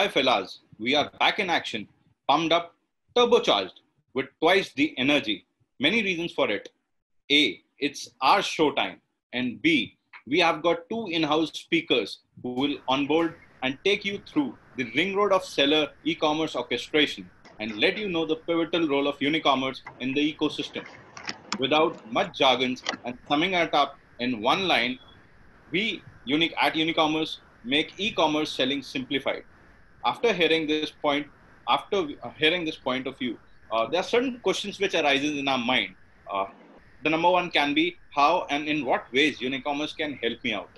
Hi fellas, we are back in action, pumped up, turbocharged with twice the energy. Many reasons for it. A, it's our show time, and B, we have got two in-house speakers who will onboard and take you through the ring road of seller e-commerce orchestration and let you know the pivotal role of Unicommerce in the ecosystem. Without much jargons and summing it up in one line, we at Unicommerce make e-commerce selling simplified. After hearing this point of view, there are certain questions which arises in our mind. The number one can be how and in what ways Unicommerce can help me out.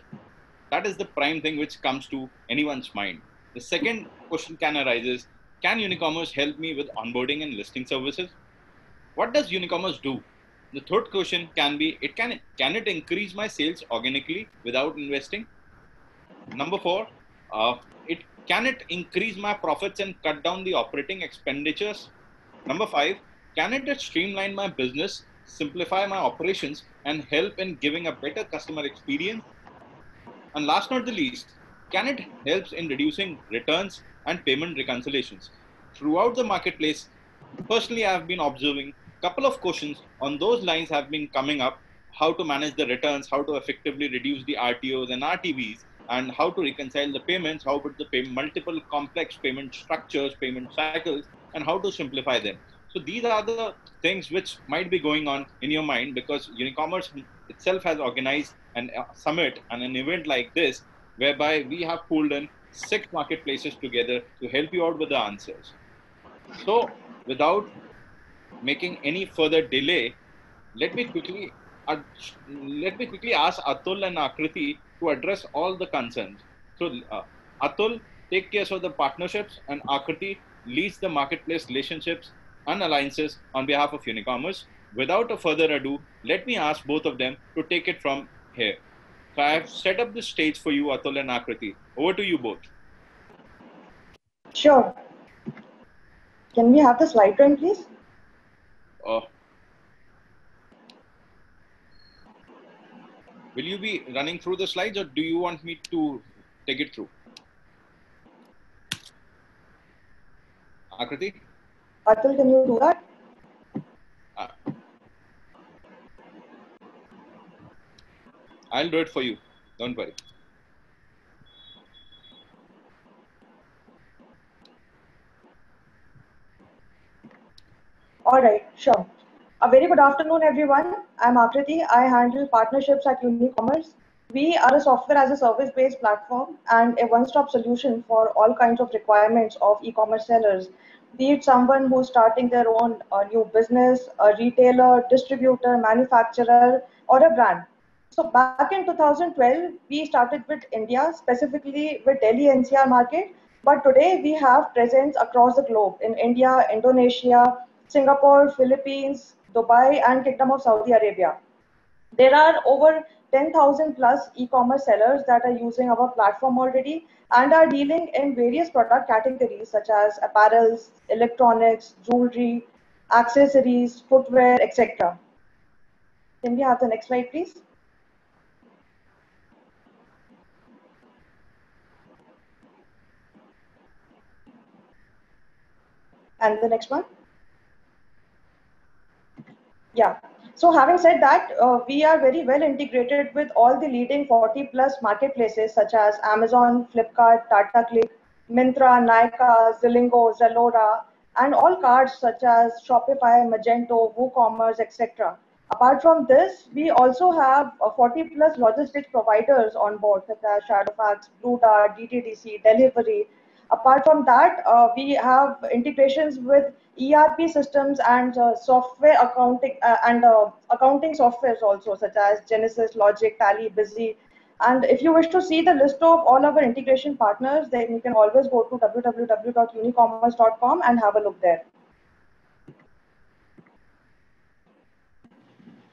That is the prime thing which comes to anyone's mind. The second question can arise is, can Unicommerce help me with onboarding and listing services? What does Unicommerce do? The third question can be, can it increase my sales organically without investing? Number four, can it increase my profits and cut down the operating expenditures? Number five, can it streamline my business, simplify my operations, and help in giving a better customer experience? And last not the least, can it help in reducing returns and payment reconciliations? Throughout the marketplace, personally I have been observing a couple of questions on those lines have been coming up, how to manage the returns, how to effectively reduce the RTOs and RTVs, and how to reconcile the payments, how to pay multiple complex payment structures, payment cycles, and how to simplify them. So these are the things which might be going on in your mind because Unicommerce itself has organized a summit and an event like this, whereby we have pulled in 6 marketplaces together to help you out with the answers. So without making any further delay, let me quickly ask Atul and Aakriti to address all the concerns. So Atul takes care of the partnerships and Aakriti leads the marketplace relationships and alliances on behalf of Unicommerce. Without a further ado, let me ask both of them to take it from here. So I have set up the stage for you, Atul and Aakriti. Over to you both. Sure. Can we have the slide drawing, please? Will you be running through the slides or do you want me to take it through? Aakriti? Atul, can you do that? I'll do it for you. Don't worry. All right, sure. A very good afternoon, everyone. I'm Aakriti. I handle partnerships at Unicommerce. We are a software as a service-based platform and a one-stop solution for all kinds of requirements of e-commerce sellers, be it someone who's starting their own new business, a retailer, distributor, manufacturer, or a brand. So back in 2012, we started with India, specifically with Delhi NCR market. But today we have presence across the globe in India, Indonesia, Singapore, Philippines, Dubai, and Kingdom of Saudi Arabia. There are over 10,000 plus e-commerce sellers that are using our platform already and are dealing in various product categories such as apparels, electronics, jewelry, accessories, footwear, etc. Can we have the next slide, please? And the next one. Yeah. So having said that, we are very well integrated with all the leading 40 plus marketplaces such as Amazon, Flipkart, Tata Click, Mintra, Nykaa, Zlingo, Zalora, and all cards such as Shopify, Magento, WooCommerce, etc. Apart from this, we also have 40 plus logistics providers on board such as Shadowfax, Blue Dart, DTDC, Delivery. Apart from that, we have integrations with ERP systems and software accounting accounting softwares also such as Genesis, Logic, Tally, Busy. And if you wish to see the list of all our integration partners, then you can always go to www.unicommerce.com and have a look there.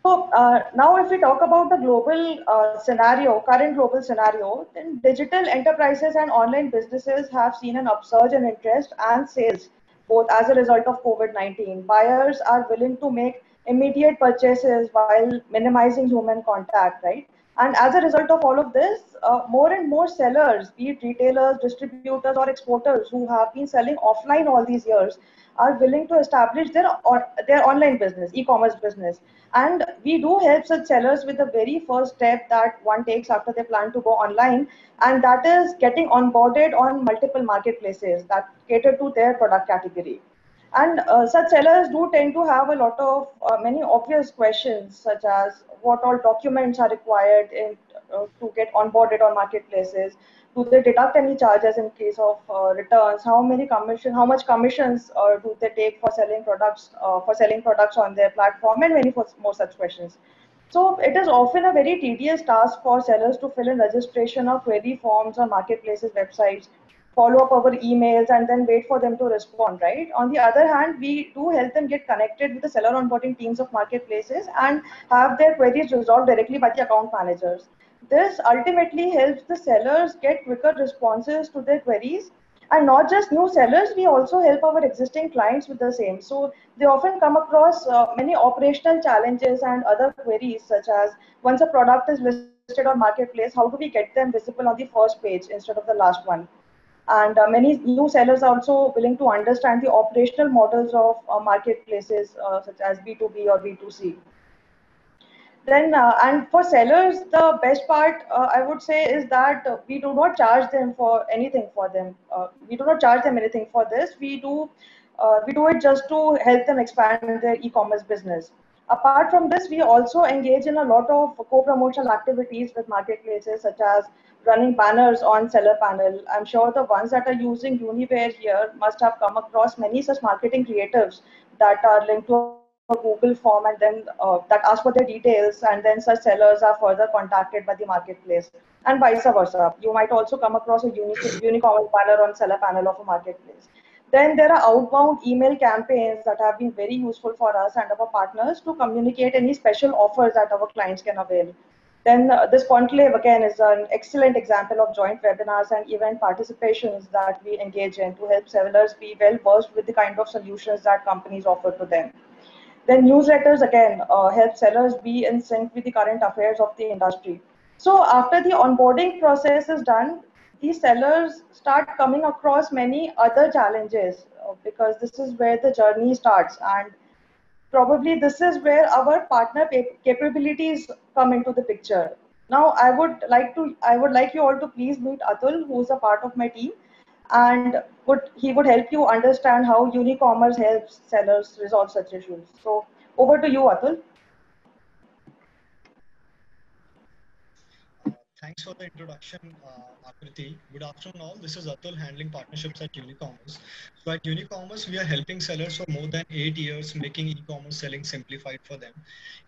So now if we talk about the global scenario, current global scenario, then digital enterprises and online businesses have seen an upsurge in interest and sales, both as a result of COVID-19. Buyers are willing to make immediate purchases while minimizing human contact, right? And as a result of all of this, more and more sellers, be it retailers, distributors, or exporters who have been selling offline all these years, are willing to establish their online business, e-commerce business. And we do help such sellers with the very first step that one takes after they plan to go online, and that is getting onboarded on multiple marketplaces that cater to their product category. And such sellers do tend to have a lot of many obvious questions, such as what all documents are required to get onboarded on marketplaces. Do they deduct any charges in case of returns? How much commissions do they take for selling products on their platform, and many more such questions. So it is often a very tedious task for sellers to fill in registration of query forms on marketplaces websites, follow up our emails, and then wait for them to respond, right? On the other hand, we do help them get connected with the seller onboarding teams of marketplaces and have their queries resolved directly by the account managers. This ultimately helps the sellers get quicker responses to their queries, and not just new sellers, we also help our existing clients with the same. So they often come across many operational challenges and other queries, such as once a product is listed on marketplace, how do we get them visible on the first page instead of the last one? And many new sellers are also willing to understand the operational models of marketplaces such as B2B or B2C. Then and for sellers, the best part I would say is that we do not charge them for anything for them. We do it just to help them expand their e-commerce business. Apart from this, we also engage in a lot of co-promotional activities with marketplaces, such as running banners on Seller Panel. I'm sure the ones that are using Uniware here must have come across many such marketing creatives that are linked to a Google form and then that ask for their details, and then such sellers are further contacted by the marketplace, and vice versa. You might also come across a Unicommerce banner on Seller Panel of a marketplace. Then there are outbound email campaigns that have been very useful for us and our partners to communicate any special offers that our clients can avail. Then this conclave again is an excellent example of joint webinars and event participations that we engage in to help sellers be well versed with the kind of solutions that companies offer to them. Then newsletters again help sellers be in sync with the current affairs of the industry. So after the onboarding process is done, these sellers start coming across many other challenges because this is where the journey starts, and probably this is where our partner capabilities come into the picture. Now, I would like you all to please meet Atul, who is a part of my team, and he would help you understand how Unicommerce helps sellers resolve such issues. So, over to you, Atul. Thanks for the introduction, Aakriti. Good afternoon all. This is Atul, handling partnerships at Unicommerce. So at Unicommerce, we are helping sellers for more than 8 years, making e-commerce selling simplified for them.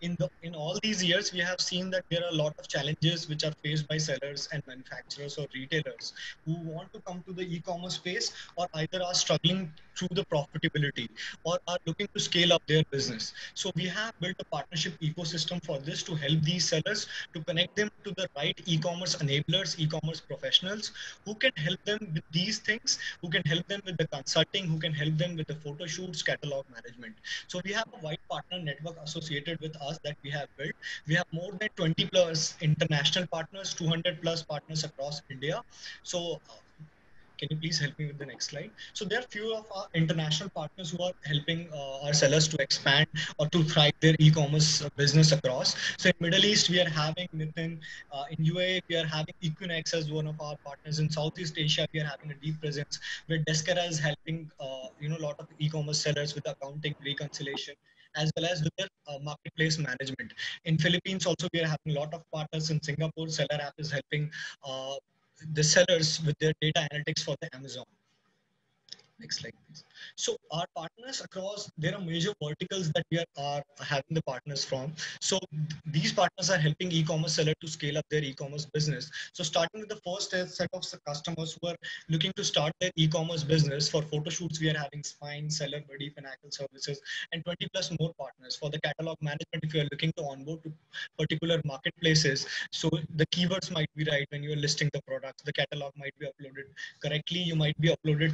In all these years, we have seen that there are a lot of challenges which are faced by sellers and manufacturers or retailers who want to come to the e-commerce space, or either are struggling through the profitability or are looking to scale up their business. So we have built a partnership ecosystem for this to help these sellers, to connect them to the right e-commerce enablers, e-commerce professionals who can help them with these things, who can help them with the consulting, who can help them with the photo shoots, catalog management. So we have a wide partner network associated with us that we have built. We have more than 20 plus international partners, 200 plus partners across India. So can you please help me with the next slide? So there are few of our international partners who are helping our sellers to expand or to thrive their e-commerce business across. So in Middle East, we are having Nitin. In UAE, we are having Equinix as one of our partners. In Southeast Asia, we are having a deep presence where Deskera is helping a lot of e-commerce sellers with accounting, reconciliation, as well as with their marketplace management. In Philippines also, we are having a lot of partners. In Singapore, SellerApp is helping the sellers with their data analytics for the Amazon. Next slide, please. So our partners across, there are major verticals that we are having the partners from. So these partners are helping e-commerce seller to scale up their e-commerce business. So starting with the first set of customers who are looking to start their e-commerce business, for photo shoots, we are having Spine, Seller Buddy, Finacle Services, and 20 plus more partners. For the catalog management, if you are looking to onboard to particular marketplaces, so the keywords might be right when you are listing the products, the catalog might be uploaded correctly, you might be uploaded,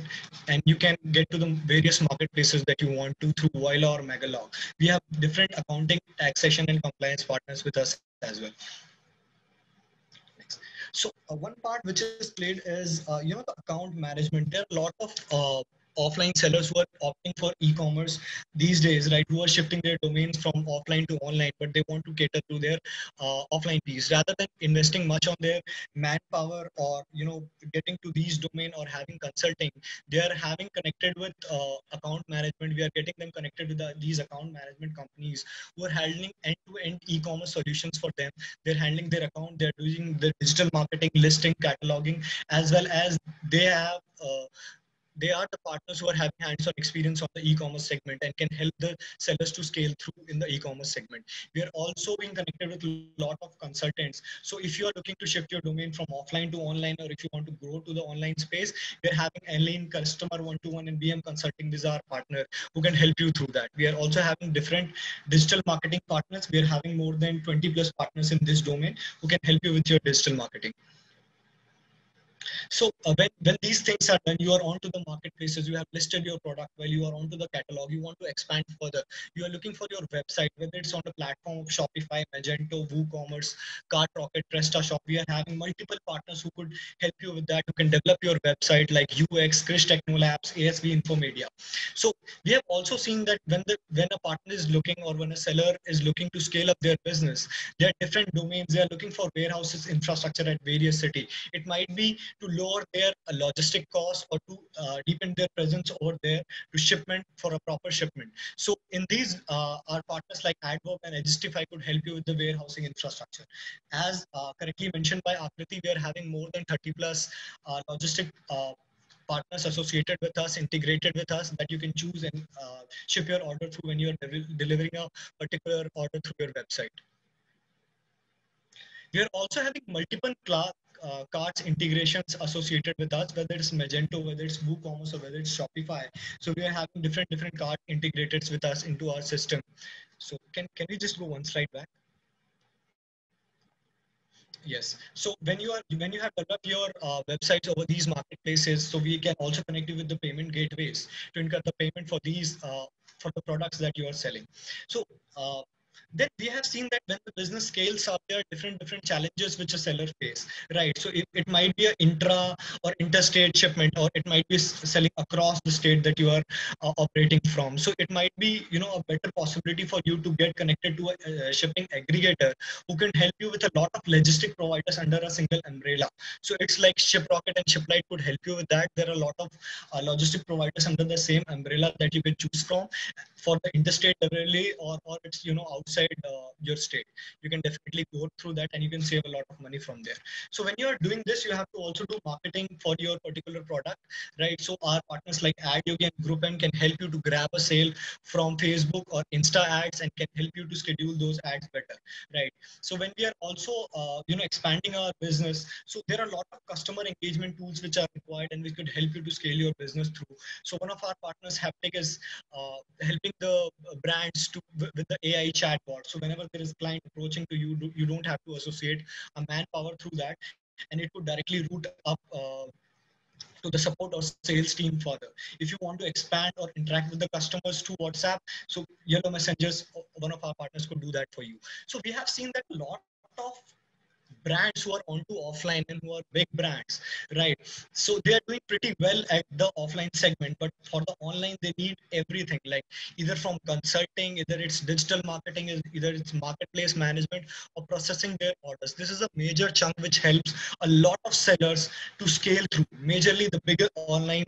and you can get to the various marketplaces that you want to through Oyo or Megalog. We have different accounting, taxation, and compliance partners with us as well. So one part which is played is, the account management. There are a lot of offline sellers who are opting for e-commerce these days, right? Who are shifting their domains from offline to online, but they want to cater to their offline piece rather than investing much on their manpower or, getting to these domain or having consulting. They are having connected with account management. We are getting them connected with these account management companies who are handling end-to-end e-commerce solutions for them. They're handling their account. They're doing the digital marketing, listing, cataloging, as well as they have, they are the partners who are having hands-on experience on the e-commerce segment and can help the sellers to scale through in the e-commerce segment. We are also being connected with a lot of consultants. So if you are looking to shift your domain from offline to online, or if you want to grow to the online space, we're having Enline Customer One-to-One and BM Consulting. These are our partner who can help you through that. We are also having different digital marketing partners. We are having more than 20 plus partners in this domain who can help you with your digital marketing. So when these things are done, you are onto the marketplaces, you have listed your product well, you are onto the catalog, you want to expand further. You are looking for your website, whether it's on the platform of Shopify, Magento, WooCommerce, CartRocket, PrestaShop. We are having multiple partners who could help you with that. You can develop your website like UX, Krish Technolabs, ASB Infomedia. So we have also seen that when a partner is looking, or when a seller is looking to scale up their business, there are different domains. They are looking for warehouses, infrastructure at various cities. It might be to lower their logistic costs, or to deepen their presence over there to shipment for a proper shipment. So in these, our partners like AdWorb and Agistify could help you with the warehousing infrastructure. As correctly mentioned by Aakriti, we are having more than 30 plus logistic partners associated with us, integrated with us, that you can choose and ship your order through when you're delivering a particular order through your website. We are also having multiple carts integrations associated with us, whether it's Magento, whether it's WooCommerce, or whether it's Shopify. So we are having different cart integrators with us into our system. So can we just go one slide back? Yes. So when you have developed your websites over these marketplaces, so we can also connect you with the payment gateways to incur the payment for these for the products that you are selling. So then we have seen that when the business scales up, there are different challenges which a seller face, right? So it might be an intra or interstate shipment, or it might be selling across the state that you are operating from. So it might be, a better possibility for you to get connected to a shipping aggregator who can help you with a lot of logistic providers under a single umbrella. So it's like ShipRocket and ShipLite could help you with that. There are a lot of logistic providers under the same umbrella that you can choose from for the interstate delivery, or it's, outside your state. You can definitely go through that, and you can save a lot of money from there. So when you are doing this, you have to also do marketing for your particular product, right? So our partners like AdYogi and GroupM can help you to grab a sale from Facebook or Insta ads, and can help you to schedule those ads better, right? So when we are also expanding our business, so there are a lot of customer engagement tools which are required, and which could help you to scale your business through. So one of our partners, Haptic, is helping the brands to with the AI chat. So whenever there is a client approaching to you, you don't have to associate a manpower through that, and it would directly route up to the support or sales team further. If you want to expand or interact with the customers through WhatsApp, so Yellow Messengers, one of our partners, could do that for you. So we have seen that a lot of brands who are onto offline, and who are big brands, right? So they are doing pretty well at the offline segment, but for the online, they need everything, like either from consulting, either it's digital marketing, either it's marketplace management, or processing their orders. This is a major chunk which helps a lot of sellers to scale through, majorly the bigger online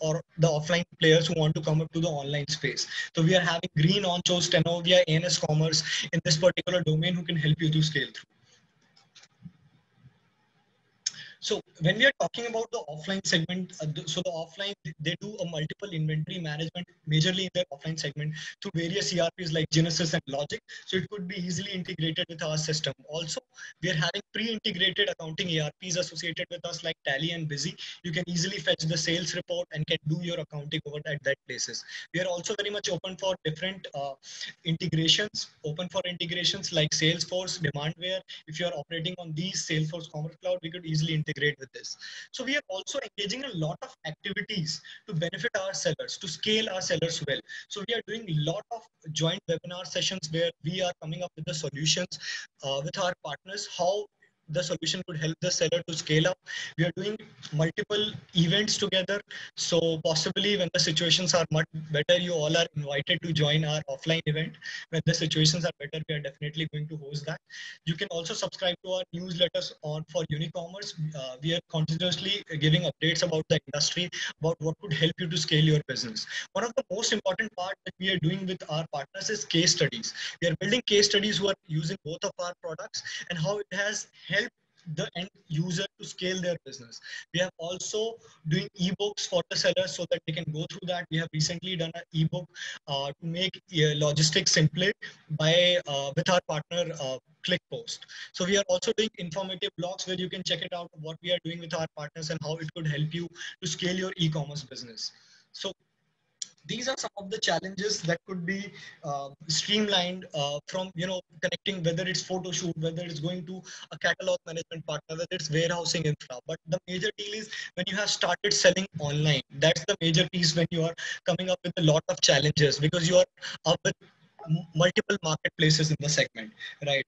or the offline players who want to come up to the online space. So we are having Green, Oncho, Stenovia, ANS Commerce in this particular domain who can help you to scale through. So when we are talking about the offline segment, so the offline, they do a multiple inventory management, majorly in their offline segment, through various ERPs like Genesis and Logic. So it could be easily integrated with our system. Also, we are having pre-integrated accounting ERPs associated with us like Tally and Busy. You can easily fetch the sales report and can do your accounting over at that places. We are also very much open for different integrations, like Salesforce, Demandware. If you are operating on these Salesforce Commerce Cloud, we could easily integrate with this. So we are also engaging a lot of activities to benefit our sellers, to scale our sellers well. So we are doing a lot of joint webinar sessions where we are coming up with the solutions with our partners, how the solution could help the seller to scale up. We are doing multiple events together. So possibly when the situations are much better, you all are invited to join our offline event. When the situations are better, we are definitely going to host that. You can also subscribe to our newsletters on for Unicommerce. We are continuously giving updates about the industry, about what could help you to scale your business. One of the most important part that we are doing with our partners is case studies. We are building case studies who are using both of our products and how it has helped the end user to scale their business. We are also doing ebooks for the sellers so that they can go through that. We have recently done an ebook to make logistics simpler by with our partner ClickPost. So we are also doing informative blogs where you can check it out what we are doing with our partners and how it could help you to scale your e-commerce business. So these are some of the challenges that could be streamlined from, you know, connecting, whether it's photo shoot, whether it's going to a catalog management partner, whether it's warehousing infra. But the major deal is when you have started selling online, that's the major piece when you are coming up with a lot of challenges because you are up with multiple marketplaces in the segment, right?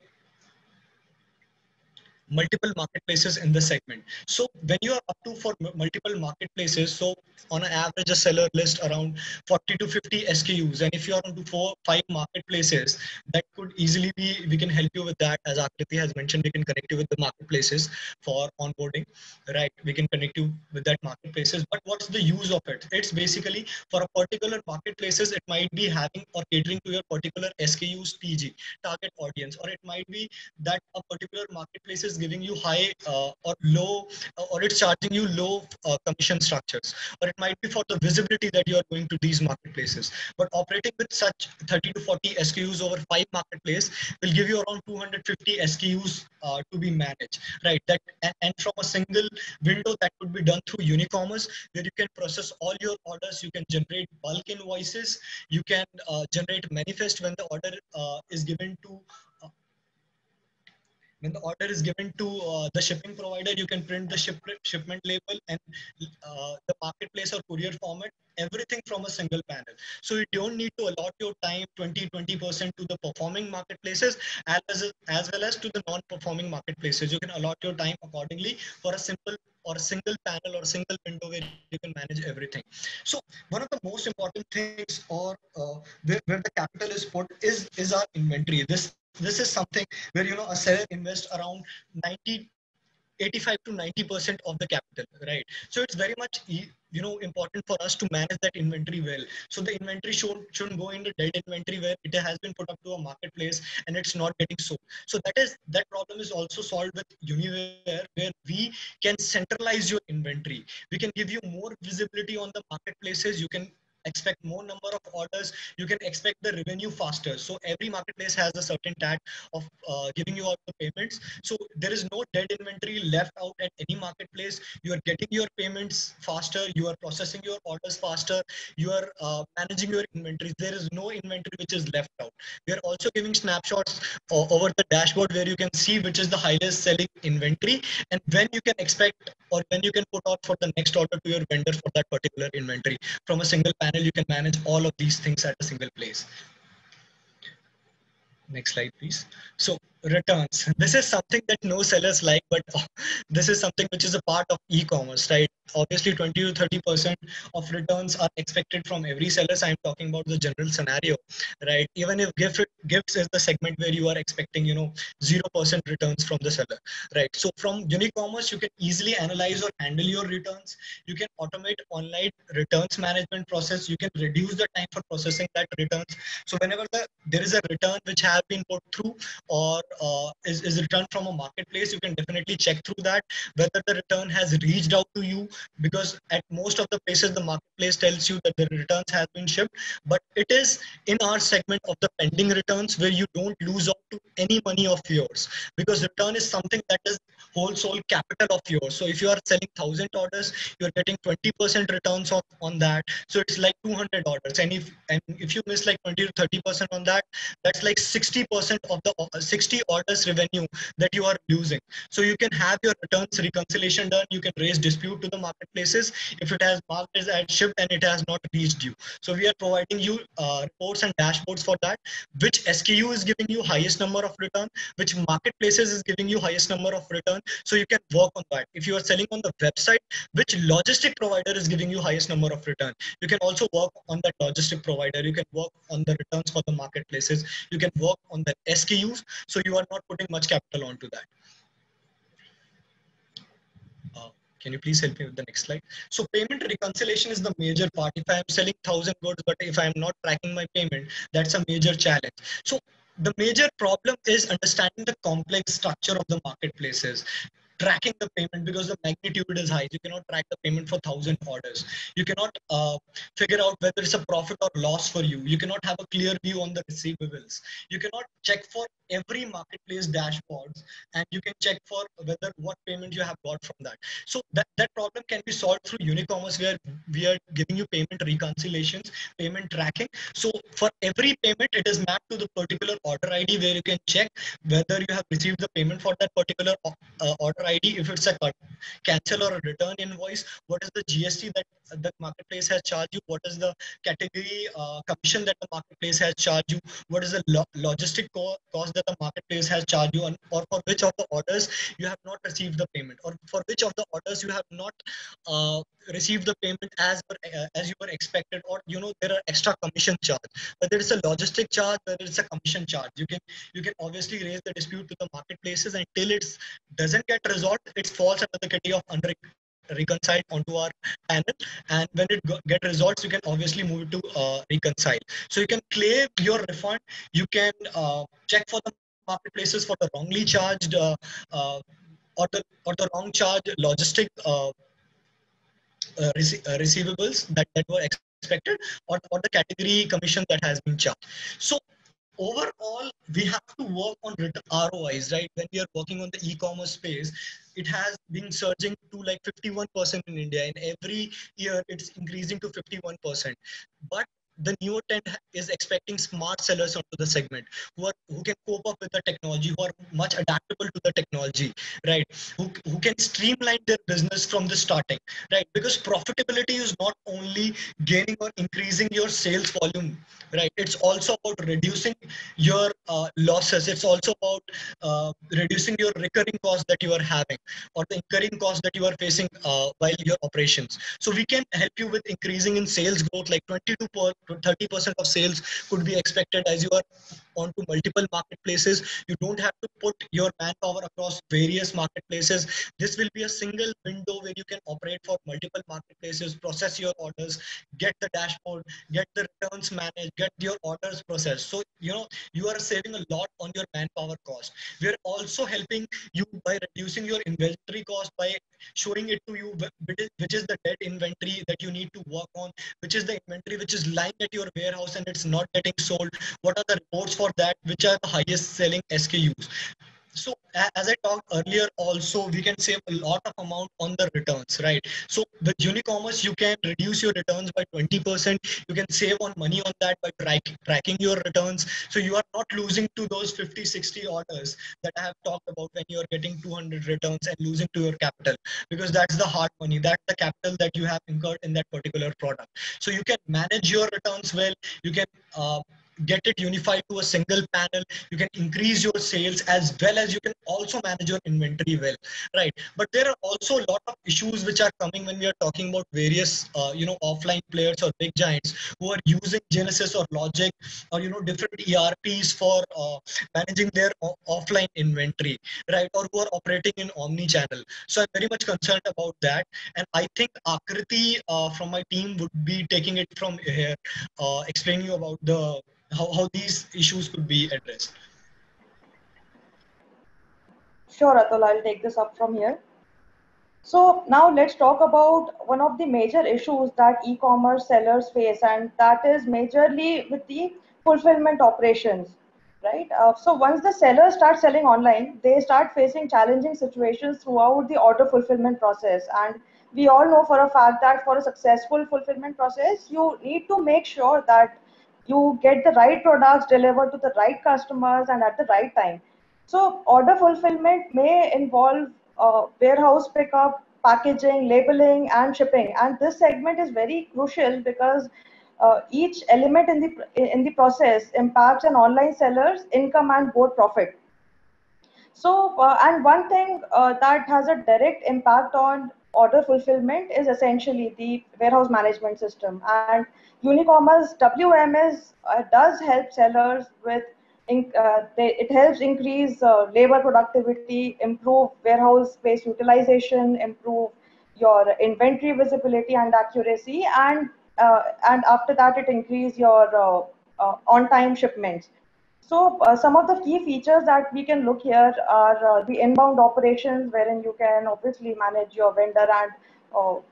Multiple marketplaces in the segment. So when you are up to for multiple marketplaces, so on an average, a seller lists around 40 to 50 SKUs. And if you are onto 4-5 marketplaces, that could easily be, we can help you with that. As Aakriti has mentioned, we can connect you with the marketplaces for onboarding, right? We can connect you with that marketplaces, but what's the use of it? It's basically for a particular marketplaces, it might be having or catering to your particular SKUs, TG, target audience, or it might be that a particular marketplace is giving you high or low, or it's charging you low commission structures, or it might be for the visibility that you are going to these marketplaces. But operating with such 30 to 40 SKUs over 5 marketplace will give you around 250 SKUs to be managed, right? That and from a single window that could be done through Unicommerce, where you can process all your orders, you can generate bulk invoices, you can generate manifest when the order is given to the shipping provider, you can print the shipment label and the marketplace or courier format, everything from a single panel. So you don't need to allot your time 20% to the performing marketplaces as well as to the non-performing marketplaces. You can allot your time accordingly for a simple or a single panel or a single window where you can manage everything. So one of the most important things or where the capital is put is our inventory. This is something where, you know, a seller invests around 85 to 90% of the capital, right? So it's very much, you know, important for us to manage that inventory well. So the inventory shouldn't go into dead inventory where it has been put up to a marketplace and it's not getting sold. So that problem is also solved with Uniware, where we can centralize your inventory. We can give you more visibility on the marketplaces. You can expect more number of orders, you can expect the revenue faster. So every marketplace has a certain tag of giving you out the payments. So there is no dead inventory left out at any marketplace. You are getting your payments faster, you are processing your orders faster, you are managing your inventory. There is no inventory which is left out. We are also giving snapshots over the dashboard where you can see which is the highest selling inventory and when you can expect or when you can put out for the next order to your vendor for that particular inventory. From a single panel, you can manage all of these things at a single place. Next slide, please. So returns. This is something that no sellers like, but this is something which is a part of e-commerce, right? Obviously, 20 to 30% of returns are expected from every seller. I'm talking about the general scenario, right? Even if gifts is the segment where you are expecting, you know, 0% returns from the seller, right? So from Unicommerce, you can easily analyze or handle your returns. You can automate online returns management process. You can reduce the time for processing that returns. So whenever there is a return which has been put through or is returned from a marketplace, you can definitely check through that whether the return has reached out to you, because at most of the places the marketplace tells you that the returns have been shipped, but it is in our segment of the pending returns where you don't lose out to any money of yours, because return is something that is whole soul capital of yours. So if you are selling 1,000 orders, you're getting 20% returns on that. So it's like 200 orders. And if you miss like 20 to 30% on that, that's like 60% of the 60 orders revenue that you are losing. So you can have your returns reconciliation done. You can raise dispute to the marketplaces if it has marked as shipped and it has not reached you. So we are providing you reports and dashboards for that. Which SKU is giving you highest number of return? Which marketplaces is giving you highest number of return? So you can work on that. If you are selling on the website, which logistic provider is giving you highest number of return? You can also work on that logistic provider. You can work on the returns for the marketplaces. You can work on the SKUs. So you are not putting much capital onto that. Can you please help me with the next slide? So payment reconciliation is the major part. If I am selling 1,000 goods, but if I am not tracking my payment, that's a major challenge. So the major problem is understanding the complex structure of the marketplaces. Tracking the payment, because the magnitude is high. You cannot track the payment for 1,000 orders. You cannot figure out whether it's a profit or loss for you. You cannot have a clear view on the receivables. You cannot check for every marketplace dashboards, and you can check for whether what payment you have got from that. So that problem can be solved through Unicommerce, where we are giving you payment reconciliations, payment tracking. So for every payment, it is mapped to the particular order ID, where you can check whether you have received the payment for that particular order ID, if it's a cancel or a return invoice, what is the GST that the marketplace has charged you, what is the category commission that the marketplace has charged you, what is the logistic cost that the marketplace has charged you, and, or for which of the orders you have not received the payment, or for which of the orders you have not received the payment as you were expected, or you know there are extra commission charge, whether it's a logistic charge, whether it's a commission charge. You can obviously raise the dispute to the marketplaces, and till it doesn't get resolved, it falls under the category of unreconciled onto our panel, and when it get resolved, you can obviously move to reconcile. So you can claim your refund, you can check for the marketplaces for the wrongly charged or the wrong charge logistic receivables that were expected, or the category commission that has been charged. So overall, we have to work on ROIs, right? When we are working on the e-commerce space, it has been surging to like 51% in India, and every year it's increasing to 51%. But the newer trend is expecting smart sellers onto the segment, who can cope up with the technology, who are much adaptable to the technology, right? Who can streamline their business from the starting, right? Because profitability is not only gaining or increasing your sales volume, right? It's also about reducing your losses. It's also about reducing your recurring costs that you are having, or the incurring costs that you are facing while your operations. So we can help you with increasing in sales growth, like 22% to 30% of sales could be expected as you are onto multiple marketplaces. You don't have to put your manpower across various marketplaces. This will be a single window where you can operate for multiple marketplaces, process your orders, get the dashboard, get the returns managed, get your orders processed. So, you know, you are saving a lot on your manpower cost. We're also helping you by reducing your inventory cost by showing it to you, which is the dead inventory that you need to work on, which is the inventory which is lying at your warehouse and it's not getting sold. What are the reports for that? Which are the highest selling SKUs? So as I talked earlier, also we can save a lot of amount on the returns, right? So with Unicommerce, you can reduce your returns by 20%. You can save on money on that by tracking your returns. So you are not losing to those 50, 60 orders that I have talked about when you are getting 200 returns and losing to your capital, because that's the hard money. That's the capital that you have incurred in that particular product. So you can manage your returns well. You can get it unified to a single panel. You can increase your sales as well as you can also manage your inventory well, right? But there are also a lot of issues which are coming when we are talking about various, you know, offline players or big giants who are using Genesis or Logic or, you know, different ERPs for managing their offline inventory, right? Or who are operating in omni-channel. So I'm very much concerned about that. And I think Aakriti from my team would be taking it from here, explaining you about the how these issues could be addressed. Sure, Atul, I'll take this up from here. So now let's talk about one of the major issues that e-commerce sellers face, and that is majorly with the fulfillment operations, right? So once the sellers start selling online, they start facing challenging situations throughout the order fulfillment process. And we all know for a fact that for a successful fulfillment process, you need to make sure that you get the right products delivered to the right customers and at the right time. So order fulfillment may involve warehouse pickup, packaging, labeling, and shipping. And this segment is very crucial because each element in the process impacts an online seller's income and both profit. So, and one thing that has a direct impact on order fulfillment is essentially the warehouse management system. And Unicommerce WMS does help sellers with, it helps increase labor productivity, improve warehouse space utilization, improve your inventory visibility and accuracy, and after that it increase your on-time shipments. So some of the key features that we can look here are the inbound operations, wherein you can obviously manage your vendor and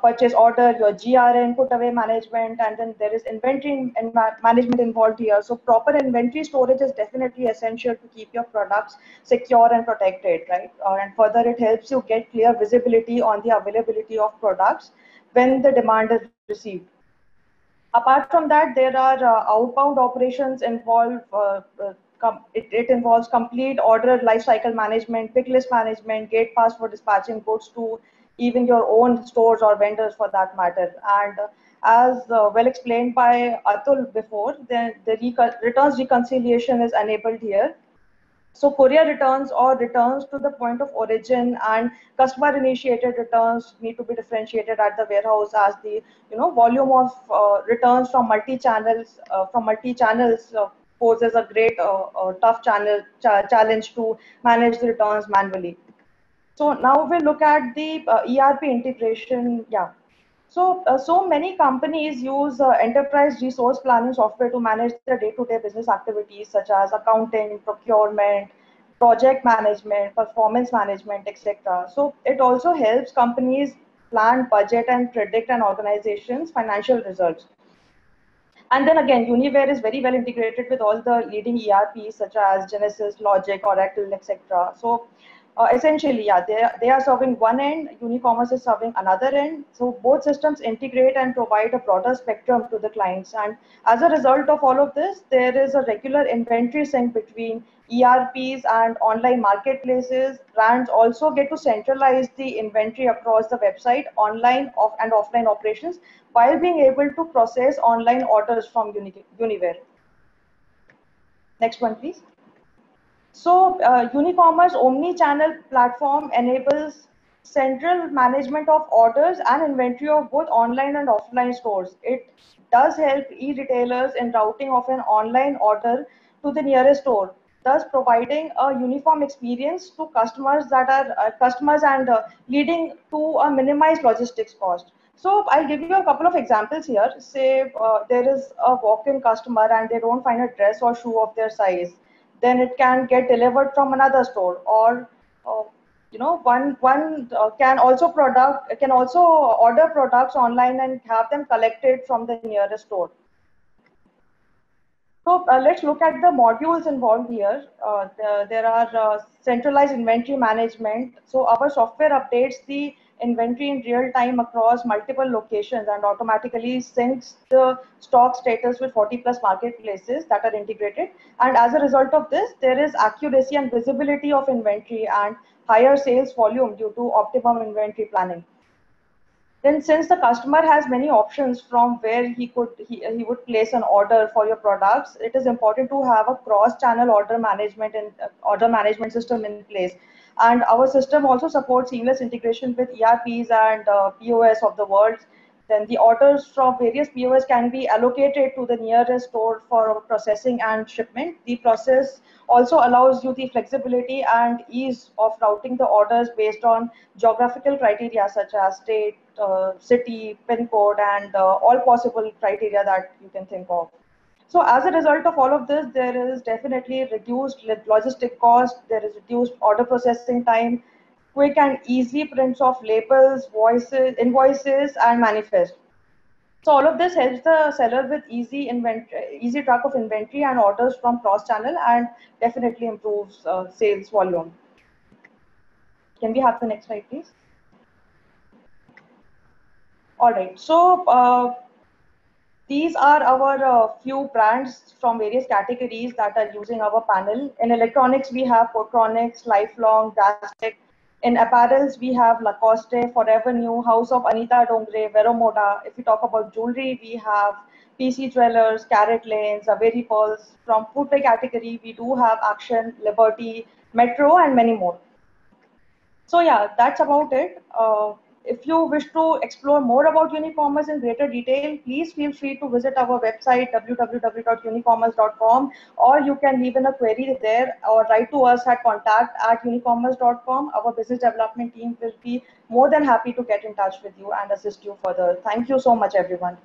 purchase order, your GRN, put away management, and then there is inventory and management involved here. So proper inventory storage is definitely essential to keep your products secure and protected, right? And further, it helps you get clear visibility on the availability of products when the demand is received. Apart from that, there are outbound operations involved. It involves complete order lifecycle management, pick list management, gate pass for dispatching goods to even your own stores or vendors for that matter. And as well explained by Atul before, the returns reconciliation is enabled here. So courier returns or returns to the point of origin and customer initiated returns need to be differentiated at the warehouse, as the volume of returns from multi channels poses a great tough challenge to manage the returns manually. So now we'll look at the ERP integration. Yeah. So so many companies use enterprise resource planning software to manage their day-to-day business activities such as accounting, procurement, project management, performance management, etc. So it also helps companies plan, budget, and predict an organization's financial results. And then again, Uniware is very well integrated with all the leading ERPs such as Genesis, Logic, Oracle, etc. So essentially, yeah, they are serving one end, Unicommerce is serving another end. So both systems integrate and provide a broader spectrum to the clients. And as a result of all of this, there is a regular inventory sync between ERPs and online marketplaces. Brands also get to centralize the inventory across the website, online and offline operations, while being able to process online orders from Uniware. Next one, please. So Unicommerce omni-channel platform enables central management of orders and inventory of both online and offline stores. It does help e-retailers in routing of an online order to the nearest store, thus providing a uniform experience to customers and leading to a minimized logistics cost. So I'll give you a couple of examples here. Say there is a walk-in customer and they don't find a dress or shoe of their size. Then it can get delivered from another store, or one can also order products online and have them collected from the nearest store. So let's look at the modules involved here. There are centralized inventory management. So our software updates the inventory in real time across multiple locations and automatically syncs the stock status with 40+ marketplaces that are integrated. And as a result of this, there is accuracy and visibility of inventory and higher sales volume due to optimum inventory planning. Then, since the customer has many options from where he would place an order for your products, it is important to have a cross-channel order management system in place. And our system also supports seamless integration with ERPs and POS of the world. Then the orders from various POS can be allocated to the nearest store for processing and shipment. The process also allows you the flexibility and ease of routing the orders based on geographical criteria such as state, city, PIN code, and all possible criteria that you can think of. So as a result of all of this, there is definitely reduced logistic cost, there is reduced order processing time, quick and easy prints of labels, invoices, and manifest. So all of this helps the seller with easy track of inventory and orders from cross-channel, and definitely improves sales volume. Can we have the next slide, please? All right. So These are our few brands from various categories that are using our panel. In electronics, we have Portronics, Lifelong, Drastic. In apparels, we have Lacoste, Forever New, House of Anita Dongre, Vero Moda. If we talk about jewelry, we have PC Jewelers, Carrot Lane, Zaveri Pearls. From footwear category, we do have Action, Liberty, Metro, and many more. So yeah, that's about it. If you wish to explore more about Unicommerce in greater detail, please feel free to visit our website www.unicommerce.com, or you can leave in a query there or write to us at contact@unicommerce.com. Our business development team will be more than happy to get in touch with you and assist you further. Thank you so much, everyone.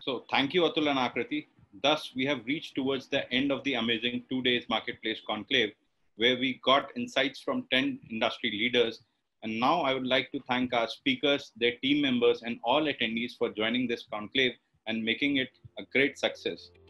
So thank you, Atul and Aakriti. Thus, we have reached towards the end of the amazing 2 days Marketplace Conclave, where we got insights from 10 industry leaders. And now I would like to thank our speakers, their team members, and all attendees for joining this conclave and making it a great success.